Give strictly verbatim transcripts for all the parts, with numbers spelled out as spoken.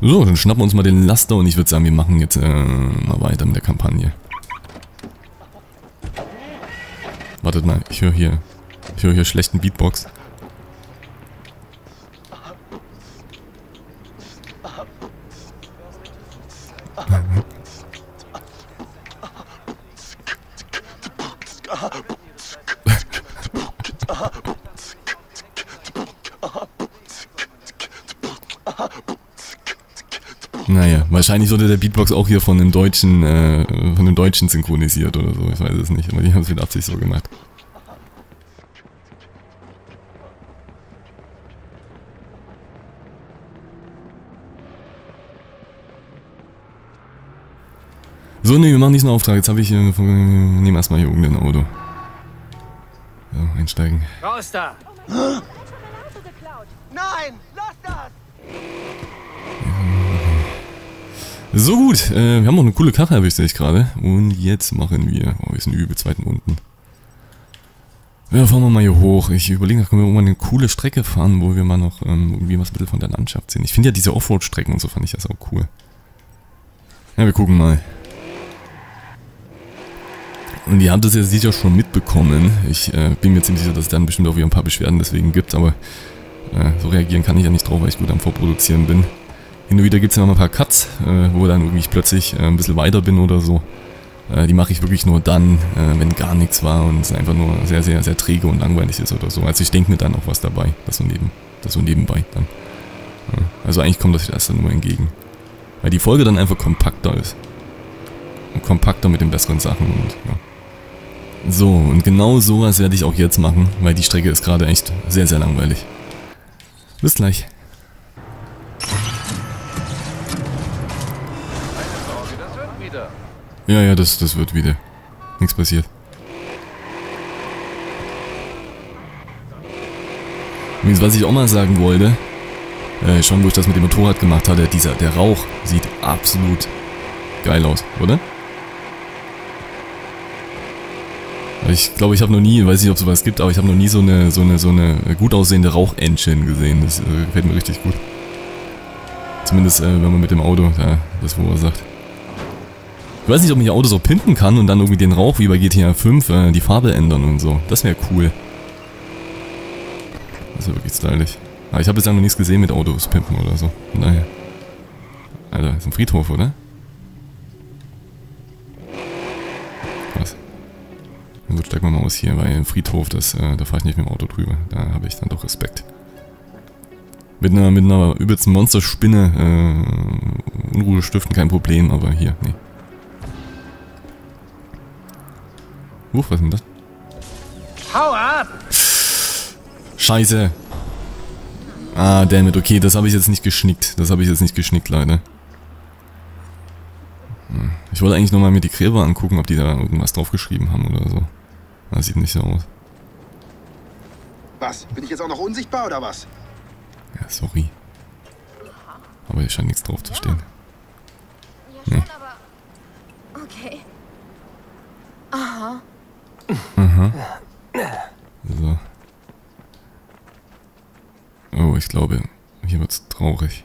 So, dann schnappen wir uns mal den Laster und ich würde sagen, wir machen jetzt äh, mal weiter mit der Kampagne. Wartet mal, ich höre hier, ich höre hier schlechten Beatbox. Naja, wahrscheinlich wurde der Beatbox auch hier von einem Deutschen, äh, von einem Deutschen synchronisiert oder so, ich weiß es nicht, aber die haben es mit Absicht so gemacht. So, ne, wir machen diesen Auftrag, jetzt habe ich, äh, nehmen erstmal hier irgendein Auto. So, einsteigen. Raus da! Nein, lass das! So gut, äh, wir haben auch eine coole Karre, habe ich sehe ich gerade. Und jetzt machen wir, oh, wir sind übel zweiten unten. Ja, fahren wir mal hier hoch. Ich überlege, können wir irgendwann eine coole Strecke fahren, wo wir mal noch ähm, irgendwie was ein bisschen von der Landschaft sehen. Ich finde ja diese Offroad-Strecken und so fand ich das auch cool. Ja, wir gucken mal. Und ihr habt das ja sicher schon mitbekommen. Ich äh, bin mir ziemlich sicher, dass es dann bestimmt auch wieder ein paar Beschwerden deswegen gibt, aber äh, so reagieren kann ich ja nicht drauf, weil ich gut am Vorproduzieren bin. Hin und wieder gibt es ja noch mal ein paar Cuts, äh, wo dann irgendwie ich plötzlich äh, ein bisschen weiter bin oder so. Äh, die mache ich wirklich nur dann, äh, wenn gar nichts war und es einfach nur sehr, sehr, sehr träge und langweilig ist oder so. Also ich denke mir dann auch was dabei, das so, neben, das so nebenbei dann. Ja, also eigentlich kommt das erst dann nur entgegen. Weil die Folge dann einfach kompakter ist. Und kompakter mit den besseren Sachen und ja. So, und genau sowas werde ich auch jetzt machen, weil die Strecke ist gerade echt sehr, sehr langweilig. Bis gleich. Ja, ja, das, das wird wieder. Nichts passiert. Übrigens, was ich auch mal sagen wollte, äh, schon wo ich das mit dem Motorrad gemacht hatte, dieser, der Rauch sieht absolut geil aus, oder? Ich glaube, ich habe noch nie, weiß nicht, ob es sowas gibt, aber ich habe noch nie so eine, so eine, so eine gut aussehende Rauchengine gesehen. Das äh, gefällt mir richtig gut. Zumindest, äh, wenn man mit dem Auto da das verursacht. Ich weiß nicht, ob man hier Autos auch pimpen kann und dann irgendwie den Rauch, wie bei G T A fünf, äh, die Farbe ändern und so. Das wäre cool. Das wäre wirklich stylisch. Aber ich habe bislang noch nichts gesehen mit Autos pimpen oder so. Von daher. Alter, ist ein Friedhof, oder? Krass. Also steigen wir mal aus hier, weil im Friedhof, das, äh, da fahre ich nicht mit dem Auto drüber. Da habe ich dann doch Respekt. Mit einer, mit einer übelsten Monsterspinne, äh, Unruhe stiften, kein Problem, aber hier, nee. Was ist denn das? Hau ab! Scheiße! Ah, dammit, okay, das habe ich jetzt nicht geschnickt. Das habe ich jetzt nicht geschnickt, leider. Ich wollte eigentlich nochmal mir die Gräber angucken, ob die da irgendwas draufgeschrieben haben oder so. Das sieht nicht so aus. Was? Bin ich jetzt auch noch unsichtbar oder was? Ja, sorry. Aber hier scheint nichts drauf zu stehen. Nee. Okay. Aha. Aha. So. Oh, ich glaube, hier wird's traurig.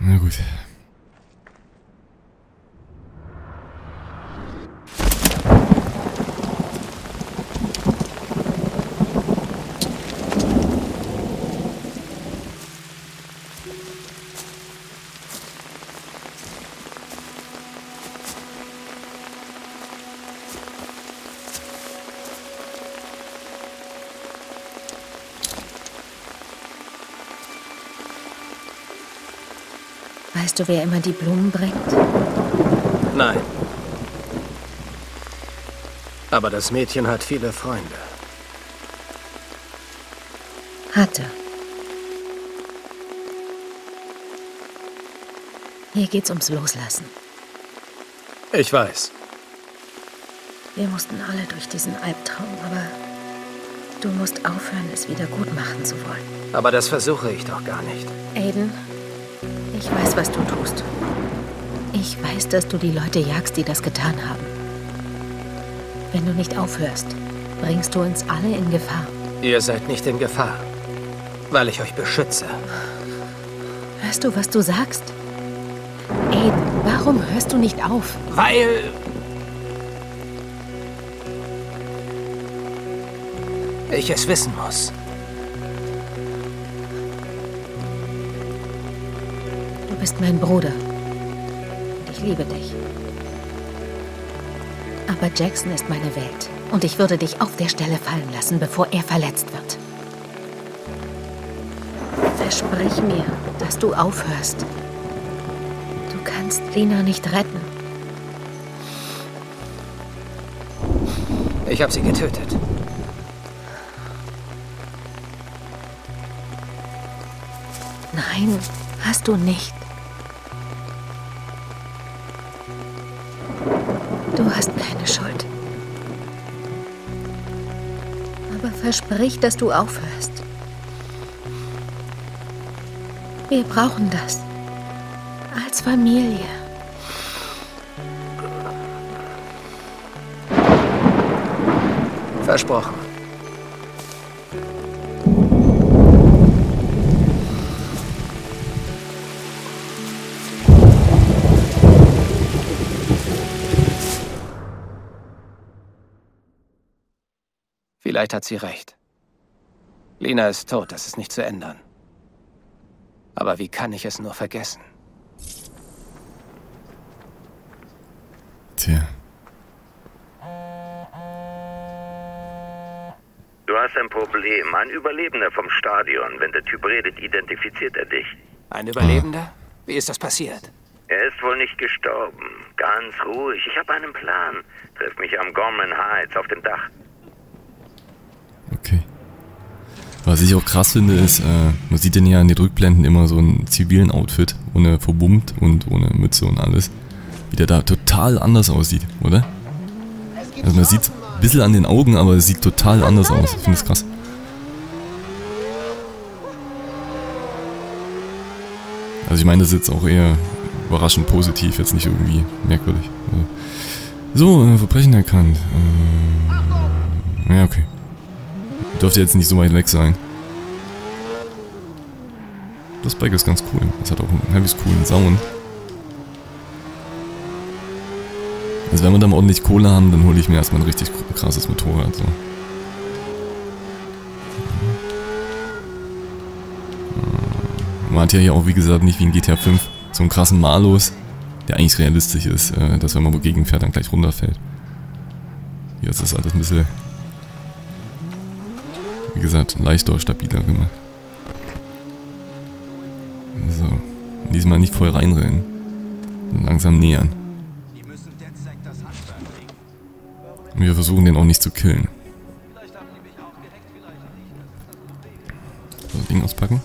Na gut. Weißt du, wer immer die Blumen bringt? Nein. Aber das Mädchen hat viele Freunde. Hatte. Hier geht's ums Loslassen. Ich weiß. Wir mussten alle durch diesen Albtraum, aber du musst aufhören, es wieder gut machen zu wollen. Aber das versuche ich doch gar nicht. Aiden? Ich weiß, was du tust. Ich weiß, dass du die Leute jagst, die das getan haben. Wenn du nicht aufhörst, bringst du uns alle in Gefahr. Ihr seid nicht in Gefahr. weil ich euch beschütze. Hörst du, was du sagst? Ey, warum hörst du nicht auf? Weil... ich es wissen muss. Du bist mein Bruder. Und ich liebe dich. Aber Jackson ist meine Welt. Und ich würde dich auf der Stelle fallen lassen, bevor er verletzt wird. Versprich mir, dass du aufhörst. Du kannst Lina nicht retten. Ich habe sie getötet. Nein, hast du nicht. Du hast keine Schuld. Aber versprich, dass du aufhörst. Wir brauchen das. Als Familie. Versprochen. Vielleicht hat sie recht. Lina ist tot, das ist nicht zu ändern. Aber wie kann ich es nur vergessen? Tja. Du hast ein Problem. Ein Überlebender vom Stadion. Wenn der Typ redet, identifiziert er dich. Ein Überlebender? Wie ist das passiert? Er ist wohl nicht gestorben. Ganz ruhig. Ich habe einen Plan. Treff mich am Gorman Heights auf dem Dach. Okay. Was ich auch krass finde ist, äh, man sieht denn ja in den Rückblenden immer so einen zivilen Outfit, ohne verbummt und ohne Mütze und alles, wie der da total anders aussieht, oder? Also man sieht ein bisschen an den Augen, aber es sieht total anders aus, ich finde es krass. Also ich meine das ist jetzt auch eher überraschend positiv, jetzt nicht irgendwie merkwürdig. So, äh, Verbrechen erkannt. Äh, ja, okay. Dürfte jetzt nicht so weit weg sein. Das Bike ist ganz cool. Es hat auch einen halbwegs coolen Sound. Also wenn wir dann ordentlich Kohle haben, dann hole ich mir erstmal ein richtig krasses Motorrad. So. Man hat ja hier auch wie gesagt nicht wie in G T A fünf so einen krassen Malus, der eigentlich realistisch ist, dass wenn man wogegen fährt, dann gleich runterfällt. Hier ist das alles ein bisschen... wie gesagt, leichter, stabiler gemacht. So. Diesmal nicht voll reinrennen. Langsam nähern. Und wir versuchen den auch nicht zu killen. So, Ding auspacken.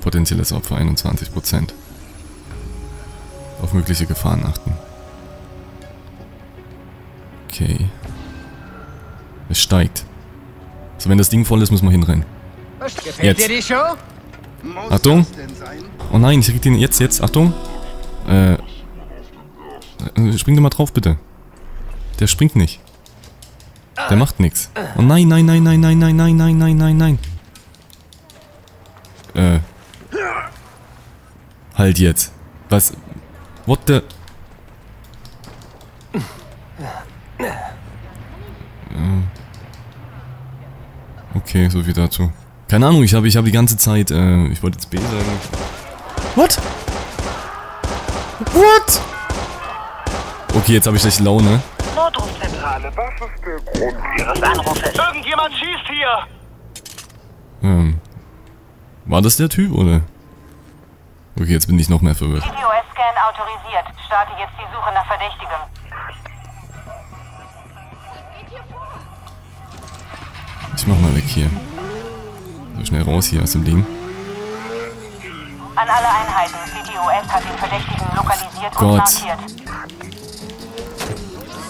Potenzielles Opfer einundzwanzig Prozent. Auf mögliche Gefahren achten. Okay. Es steigt. So, wenn das Ding voll ist, müssen wir hinrennen. Jetzt. Achtung. Oh nein, ich krieg den jetzt, jetzt. Achtung. Äh. Spring da mal drauf, bitte. Der springt nicht. Der macht nichts. Oh nein, nein, nein, nein, nein, nein, nein, nein, nein, nein, nein. Äh. Halt jetzt. Was? What the? Okay, so viel dazu. Keine Ahnung, ich habe ich hab die ganze Zeit, äh, ich wollte jetzt B sagen. What? What? Okay, jetzt habe ich schlechte Laune. Notrufzentrale, was ist der Grund Ihres Anrufes? Irgendjemand schießt hier! Ähm. War das der Typ, oder? Okay, jetzt bin ich noch mehr verwirrt. G P S-Scan autorisiert. Starte jetzt die Suche nach Verdächtigem. Ich mach mal weg hier. So schnell raus hier aus dem Ding. An alle Einheiten, C T O S hat den Verdächtigen lokalisiert Gott. und markiert.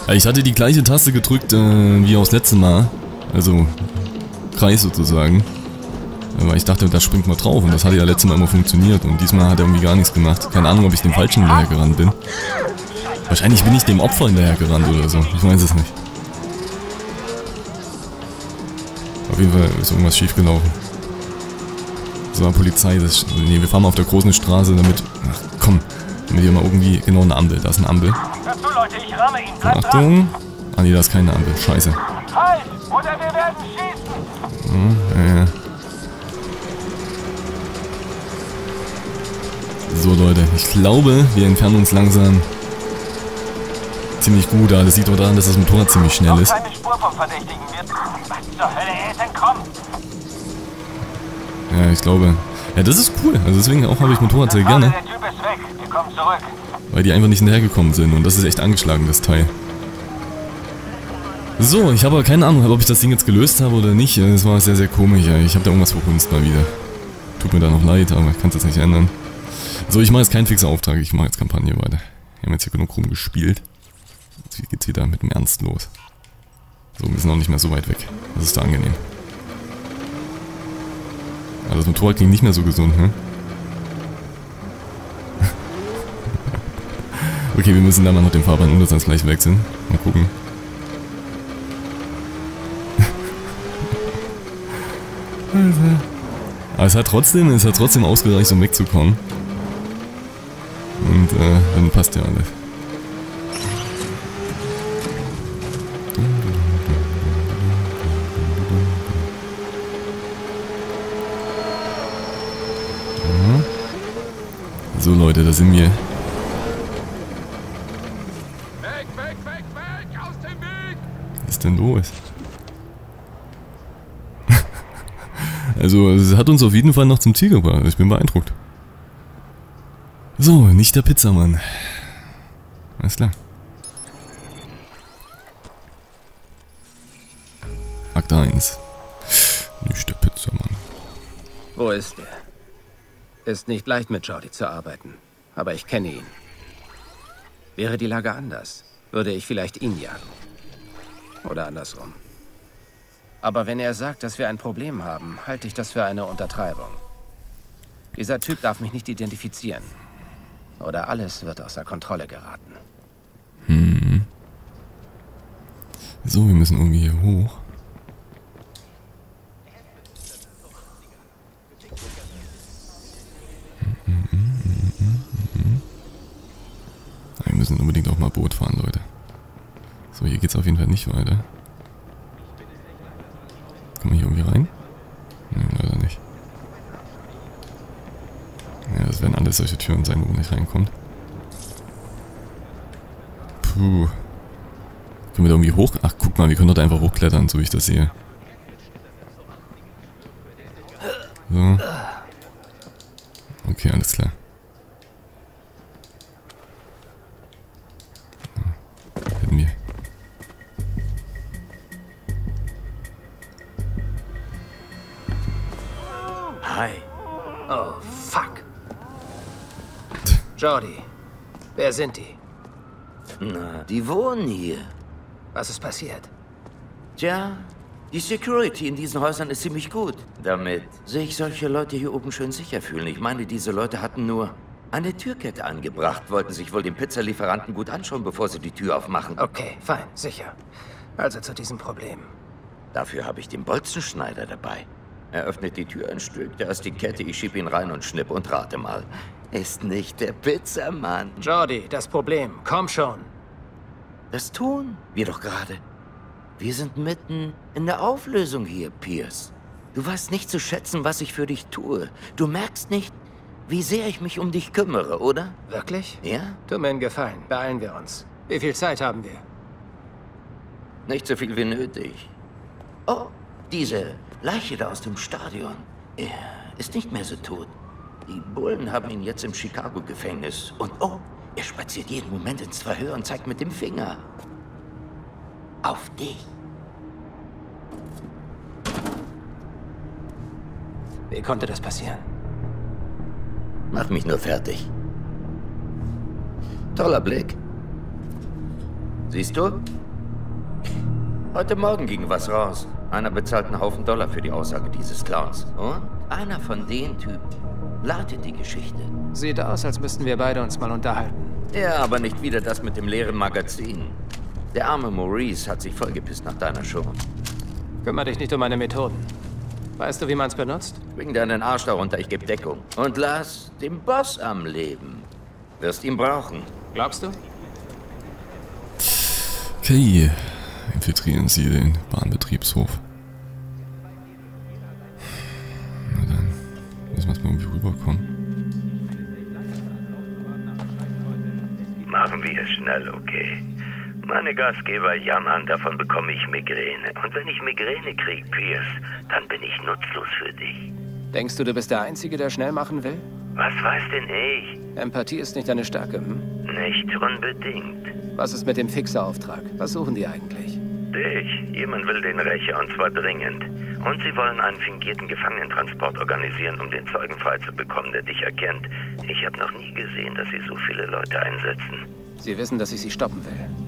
Ja, ich hatte die gleiche Taste gedrückt äh, wie auch das letzte Mal. Also Kreis sozusagen. Aber ich dachte, da springt man drauf und das hatte ja letztes Mal immer funktioniert und diesmal hat er irgendwie gar nichts gemacht. Keine Ahnung, ob ich dem Falschen hinterhergerannt bin. Wahrscheinlich bin ich dem Opfer hinterhergerannt oder so. Ich weiß es nicht. Auf jeden Fall ist irgendwas schiefgelaufen. So, Polizei, das, nee, wir fahren mal auf der großen Straße, damit, ach komm, damit hier mal irgendwie, genau, eine Ampel, da ist eine Ampel. Hört zu, Leute, ich rahme ihn, bleibt Achtung. Dran. Ah nee, da ist keine Ampel, scheiße. Halt, oder wir werden schießen. So, ja, ja. So, Leute, ich glaube, wir entfernen uns langsam ziemlich gut, aber das sieht doch daran, dass das Motorrad ziemlich schnell noch ist. Keine Spur vom Verdächtigen wird. Was zur Hölle, er ist entkommen. Ja, ich glaube. Ja, das ist cool. Also deswegen auch habe ich Motorrad sehr gerne. Der Typ ist weg. Wir kommen zurück. Weil die einfach nicht hinterhergekommen sind. Und das ist echt angeschlagen, das Teil. So, ich habe aber keine Ahnung, ob ich das Ding jetzt gelöst habe oder nicht. Das war sehr, sehr komisch. Ich habe da irgendwas verhunzt mal wieder. Tut mir da noch leid, aber ich kann es jetzt nicht ändern. So, ich mache jetzt keinen fixen Auftrag. Ich mache jetzt Kampagne weiter. Wir haben jetzt hier genug rumgespielt. Jetzt geht's wieder mit dem Ernst los. So, wir sind auch nicht mehr so weit weg. Das ist da angenehm. Also das Motorrad klingt nicht mehr so gesund, ne? Okay, wir müssen da mal noch den Fahrbahnuntersatz gleich wechseln. Mal gucken. Aber es hat trotzdem, es hat trotzdem ausgereicht, um wegzukommen. Und äh, dann passt ja alles. So Leute, da sind wir. Weg, weg, weg, weg, aus dem Weg! Was ist denn los? Also, es hat uns auf jeden Fall noch zum Ziel gebracht. Ich bin beeindruckt. So, nicht der Pizzamann. Alles klar. Akt eins. Nicht der Pizzamann. Wo ist der? Ist nicht leicht, mit Jordi zu arbeiten, aber ich kenne ihn. Wäre die Lage anders, würde ich vielleicht ihn jagen. Oder andersrum. Aber wenn er sagt, dass wir ein Problem haben, halte ich das für eine Untertreibung. Dieser Typ darf mich nicht identifizieren. Oder alles wird außer Kontrolle geraten. Hm. So, wir müssen irgendwie hier hoch. Wir müssen unbedingt auch mal Boot fahren, Leute. So, hier geht's auf jeden Fall nicht weiter. Kommen wir hier irgendwie rein? Nein, leider nicht. Ja, das werden alles solche Türen sein, wo man nicht reinkommt. Puh. Können wir da irgendwie hoch? Ach, guck mal, wir können dort einfach hochklettern, so wie ich das sehe. So. Okay, alles klar. Jordi, wer sind die? Na, die wohnen hier. Was ist passiert? Tja, die Security in diesen Häusern ist ziemlich gut. Damit sich solche Leute hier oben schön sicher fühlen. Ich meine, diese Leute hatten nur eine Türkette angebracht, wollten sich wohl den Pizzalieferanten gut anschauen, bevor sie die Tür aufmachen. Okay, fein, sicher. Also zu diesem Problem. Dafür habe ich den Bolzenschneider dabei. Er öffnet die Tür ein Stück, da ist die Kette, ich schieb ihn rein und schnipp und rate mal. Ist nicht der Pizzamann. Jordi, das Problem. Komm schon. Das tun wir doch gerade. Wir sind mitten in der Auflösung hier, Pierce. Du weißt nicht zu schätzen, was ich für dich tue. Du merkst nicht, wie sehr ich mich um dich kümmere, oder? Wirklich? Ja? Tu mir einen Gefallen. Beeilen wir uns. Wie viel Zeit haben wir? Nicht so viel wie nötig. Oh, diese Leiche da aus dem Stadion. Er ist nicht mehr so tot. Die Bullen haben ihn jetzt im Chicago-Gefängnis. Und oh, er spaziert jeden Moment ins Verhör und zeigt mit dem Finger. Auf dich. Wie konnte das passieren? Mach mich nur fertig. Toller Blick. Siehst du? Heute Morgen ging was raus. Einer bezahlt einen Haufen Dollar für die Aussage dieses Clowns. Und einer von den Typen lautet die Geschichte. Sieht aus, als müssten wir beide uns mal unterhalten. Ja, aber nicht wieder das mit dem leeren Magazin. Der arme Maurice hat sich vollgepisst nach deiner Show. Kümmere dich nicht um meine Methoden. Weißt du, wie man es benutzt? Bring deinen Arsch darunter, ich gebe Deckung. Und lass den Boss am Leben. Wirst ihn brauchen. Glaubst du? Okay. Infiltrieren Sie den Bahnbetriebshof. Na dann. Müssen wir jetzt mal irgendwie rüberkommen. Machen wir es schnell, okay? Meine Gastgeber jammern, davon bekomme ich Migräne. Und wenn ich Migräne kriege, Pierce, dann bin ich nutzlos für dich. Denkst du, du bist der Einzige, der schnell machen will? Was weiß denn ich? Empathie ist nicht deine Stärke, hm? Nicht unbedingt. Was ist mit dem Fixerauftrag? Was suchen die eigentlich? Dich. Jemand will den Rächer, und zwar dringend. Und sie wollen einen fingierten Gefangenentransport organisieren, um den Zeugen freizubekommen, der dich erkennt. Ich habe noch nie gesehen, dass sie so viele Leute einsetzen. Sie wissen, dass ich sie stoppen will.